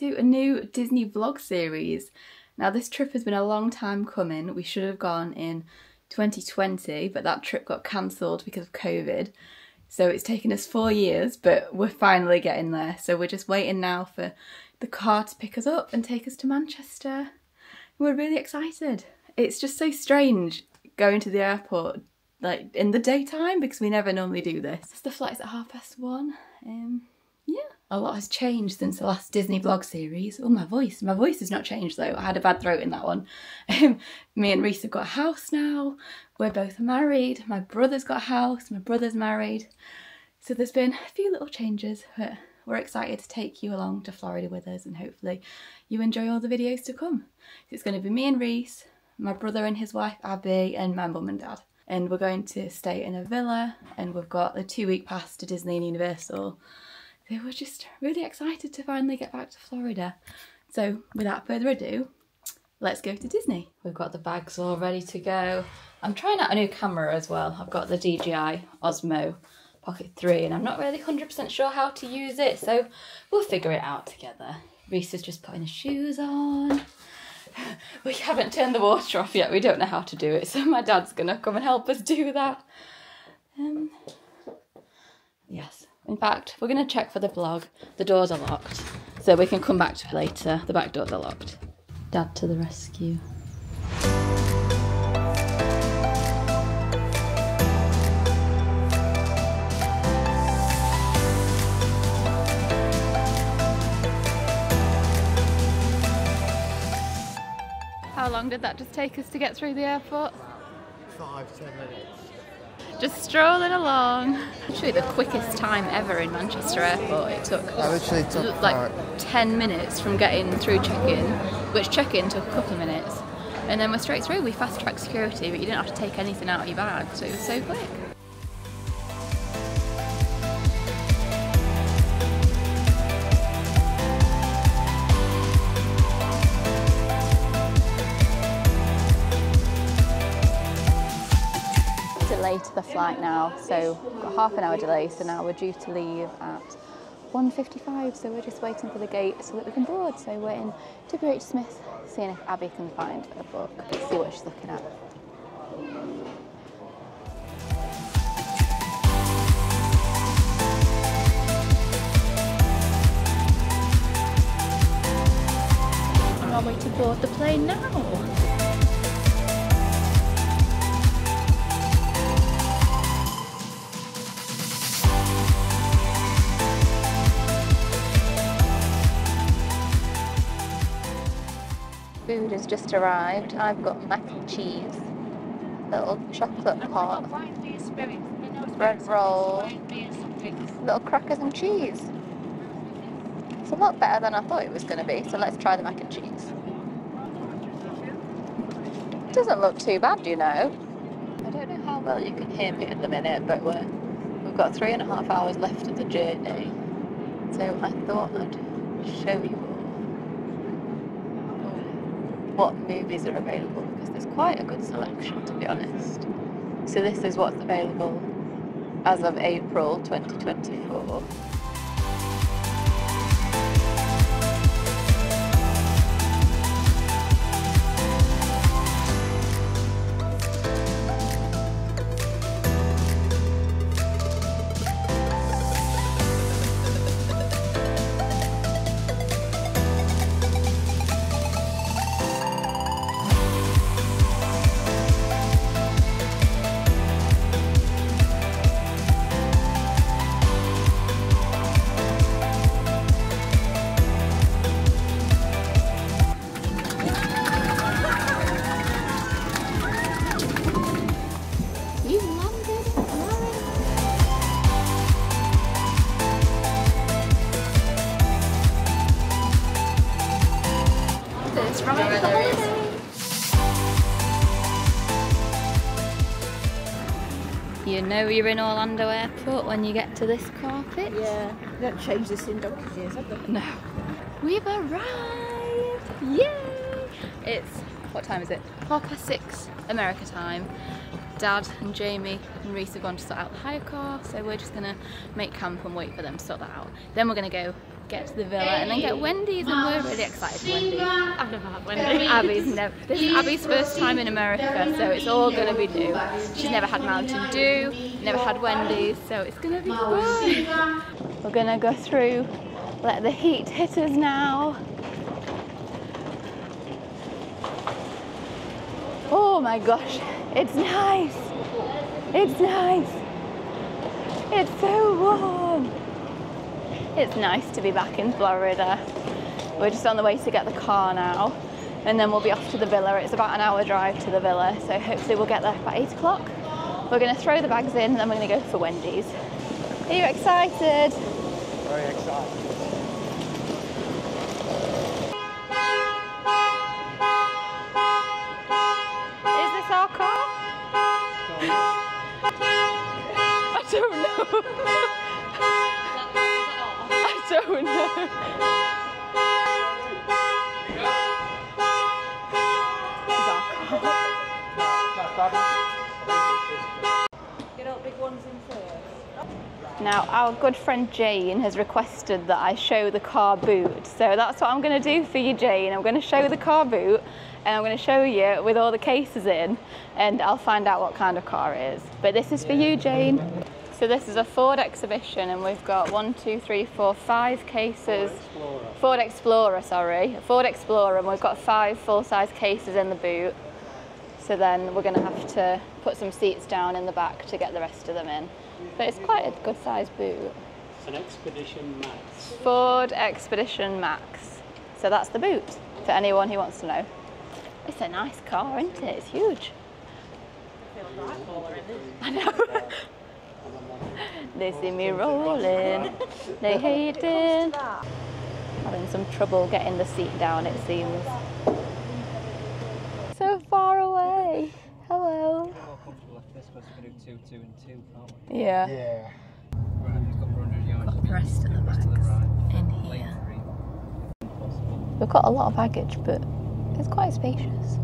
to a new Disney vlog series. Now this trip has been a long time coming. We should have gone in 2020, but that trip got cancelled because of COVID. So it's taken us 4 years, but we're finally getting there. So we're just waiting now for the car to pick us up and take us to Manchester. We're really excited. It's just so strange going to the airport like in the daytime because we never normally do this. The flight's at 1:30. Yeah, a lot has changed since the last Disney vlog series. Oh, my voice has not changed though. I had a bad throat in that one. Me and Reese have got a house now. We're both married. My brother's got a house. My brother's married. So there's been a few little changes, but we're excited to take you along to Florida with us, and hopefully you enjoy all the videos to come. It's going to be me and Reese, my brother and his wife Abby, and my mum and dad. And we're going to stay in a villa, and we've got a 2-week pass to Disney and Universal. So we're just really excited to finally get back to Florida. So without further ado, let's go to Disney. We've got the bags all ready to go. I'm trying out a new camera as well. I've got the DJI Osmo Pocket 3 and I'm not really 100% sure how to use it, so we'll figure it out together. Reese is just putting his shoes on. We haven't turned the water off yet, we don't know how to do it, so my dad's gonna come and help us do that. Yes, in fact, we're gonna check for the vlog. The doors are locked, so we can come back to it later. The back doors are locked. Dad to the rescue. How long did that just take us to get through the airport? 5 to 10 minutes. Just strolling along. Actually the quickest time ever in Manchester airport. It took like 10 minutes from getting through check-in, which check-in took a couple of minutes. And then we're straight through. We fast-tracked security, but you didn't have to take anything out of your bag, so it was so quick. To the flight now, so we've got half an hour delay, so now we're due to leave at 1:55, so we're just waiting for the gate so that we can board. So we're in WH Smith, seeing if Abby can find a book, see what she's looking at. We're on our way to board the plane now. Food has just arrived. I've got mac and cheese, little chocolate pot, bread roll, little crackers and cheese. It's a lot better than I thought it was going to be, so let's try the mac and cheese. It doesn't look too bad, you know. I don't know how well you can hear me at the minute, but we've got 3.5 hours left of the journey, so I thought I'd show you what movies are available, because there's quite a good selection, to be honest. So this is what's available as of April 2024. You know you're in Orlando airport when you get to this carpet. Yeah, you don't change this in donkey's years, have they? No. We've arrived! Yay! It's, what time is it? 6:15 America time. Dad and Jamie and Reese have gone to sort out the hire car, so we're just going to make camp and wait for them to sort that out. Then we're going to go get to the villa and then get Wendy's, and we're really excited for Wendy's. I've never had Wendy's. This is Abby's first time in America, so it's all going to be new. She's never had Mountain Dew, never had Wendy's, so it's going to be fun. We're going to go through, let the heat hit us now. Oh my gosh, it's nice. It's nice. It's so warm. It's nice to be back in Florida. We're just on the way to get the car now, and then we'll be off to the villa. It's about an hour drive to the villa, so hopefully we'll get there by 8 o'clock. We're gonna throw the bags in, and then we're gonna go for Wendy's. Are you excited? Very excited. Now our good friend Jane has requested that I show the car boot, so that's what I'm going to do for you, Jane. I'm going to show the car boot, and I'm going to show you with all the cases in, and I'll find out what kind of car it is. But this is for you, Jane. So this is a Ford Expedition, and we've got 5 cases. Ford Explorer, and we've got 5 full-size cases in the boot. So then we're going to have to put some seats down in the back to get the rest of them in. But it's quite a good-sized boot. It's an Expedition Max. Ford Expedition Max. So that's the boot, for anyone who wants to know. It's a nice car, isn't it? It's huge. I feel like baller in it. I know. They see me rolling, they hate it. Having some trouble getting the seat down, it seems. So far away. Hello. They're supposed to do 2, 2 and 2, can't we? Yeah. Yeah. Got the rest of the bags in here. We've got a lot of baggage, but it's quite spacious.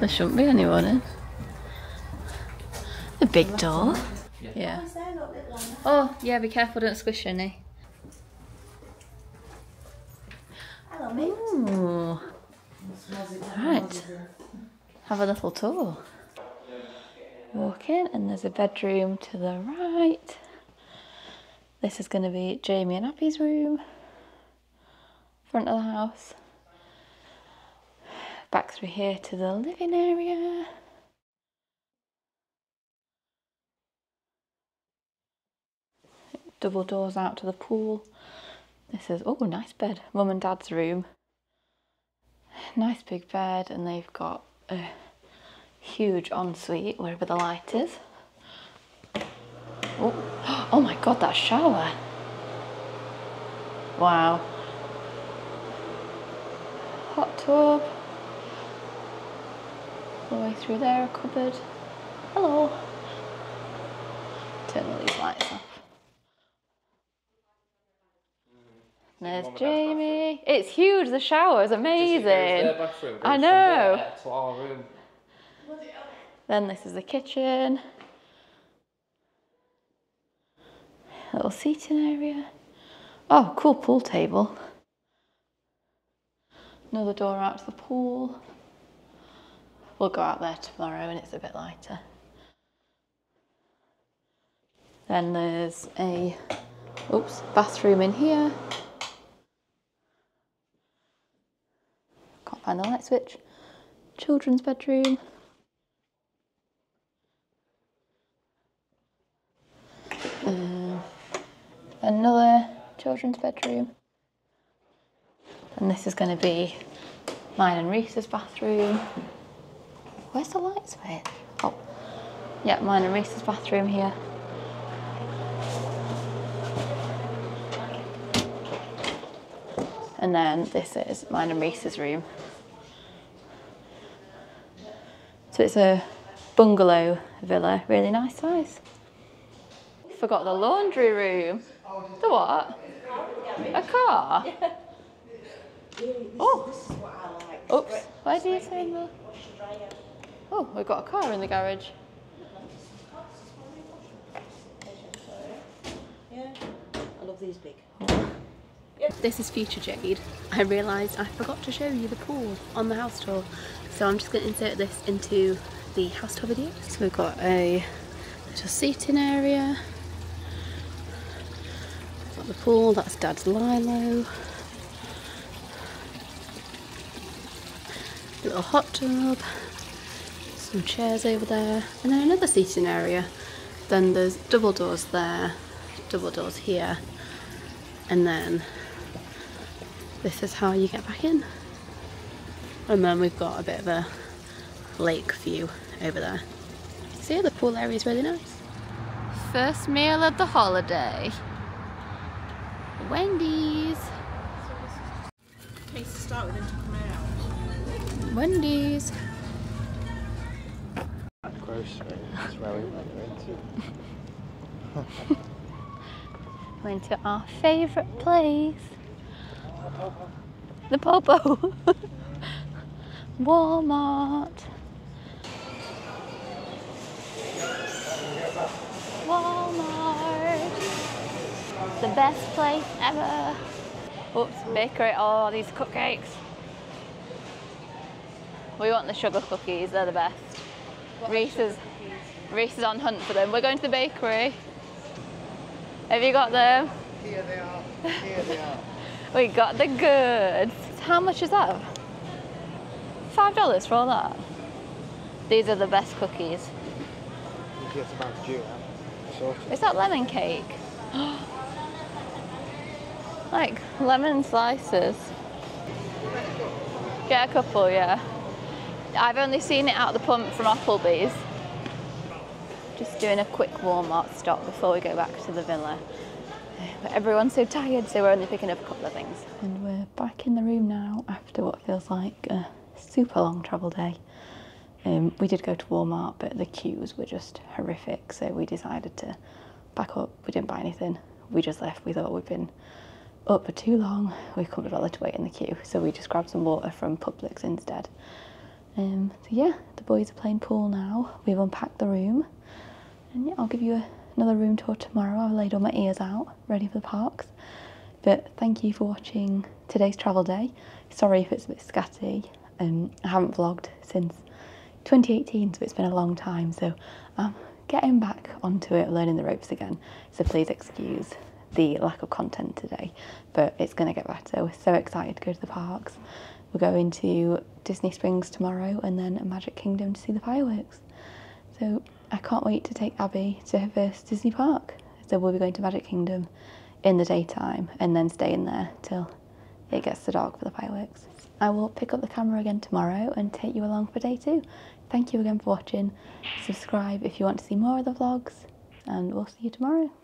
There shouldn't be anyone in. The big door. Yeah. Oh, yeah, be careful, don't squish any. Hello, mate. Ooh. Right. Have a little tour. Walk in, and there's a bedroom to the right. This is going to be Jamie and Abby's room. Front of the house. Back through here to the living area. Double doors out to the pool. This is, oh, nice bed. Mum and Dad's room. Nice big bed, and they've got a huge ensuite wherever the light is. Oh, oh my God, that shower. Wow. Hot tub. All the way through there, a cupboard. Hello. Turn all these lights off. There's Jamie. It's huge. The shower is amazing. Bathroom, I know. Room. Then this is the kitchen. Little seating area. Oh, cool pool table. Another door out to the pool. We'll go out there tomorrow and it's a bit lighter. Then there's a bathroom in here. Can't find the light switch. Children's bedroom. Another children's bedroom. And this is going to be mine and Reese's bathroom. Where's the light switch? Oh, yeah, mine and Reese's bathroom here. And then this is mine and Reese's room. So it's a bungalow villa, really nice size. Forgot the laundry room. The what? A car? Oh! This is what I like. Oops, why do you say that? Oh, we've got a car in the garage. Yeah, I love these big. This is Future Jade. I realised I forgot to show you the pool on the house tour. So I'm just going to insert this into the house tour video. So we've got a little seating area. We've got the pool, that's Dad's Lilo. A little hot tub. Some chairs over there. And then another seating area. Then there's double doors there, double doors here. And then this is how you get back in. And then we've got a bit of a lake view over there. So yeah, the pool area is really nice. First meal of the holiday. Wendy's. Place to start with and come out. Wendy's. Grocery. That's where we went. Went to our favourite place. The Popo. Walmart. Walmart. The best place ever. Oops, bakery. Oh, these cupcakes. We want the sugar cookies. They're the best. Reese is on hunt for them. We're going to the bakery. Have you got them? Here they are. Here they are. We got the goods. How much is that? $5 for all that. These are the best cookies. You get some Mountain Dew, huh? Is that lemon cake? Like lemon slices. Get a couple, yeah. I've only seen it out of the pump from Applebee's. Just doing a quick Walmart stop before we go back to the villa. But everyone's so tired, so we're only picking up a couple of things. And we're back in the room now after what feels like a super long travel day. We did go to Walmart, but the queues were just horrific, so we decided to back up. We didn't buy anything. We just left. We thought we'd been up for too long. We couldn't bother to wait in the queue, so we just grabbed some water from Publix instead. So yeah, the boys are playing pool now. We've unpacked the room. And yeah, I'll give you another room tour tomorrow. I've laid all my ears out, ready for the parks. But thank you for watching today's travel day. Sorry if it's a bit scatty. I haven't vlogged since 2018, so it's been a long time. So I'm getting back onto it, learning the ropes again. So please excuse the lack of content today, but it's going to get better. We're so excited to go to the parks. We're going to Disney Springs tomorrow and then Magic Kingdom to see the fireworks. So I can't wait to take Abby to her first Disney park. So we'll be going to Magic Kingdom in the daytime and then staying there till it gets so dark for the fireworks. I will pick up the camera again tomorrow and take you along for day 2. Thank you again for watching. Subscribe if you want to see more of the vlogs, and we'll see you tomorrow.